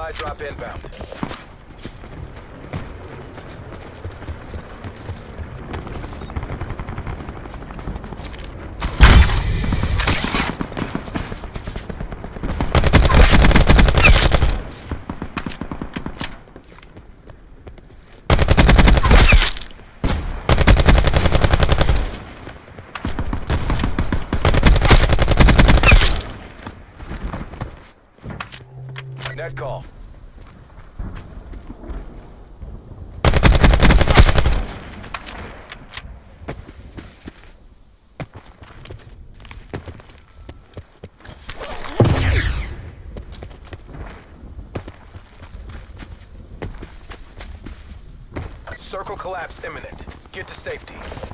Supply drop inbound. Net call. Circle collapse imminent. Get to safety.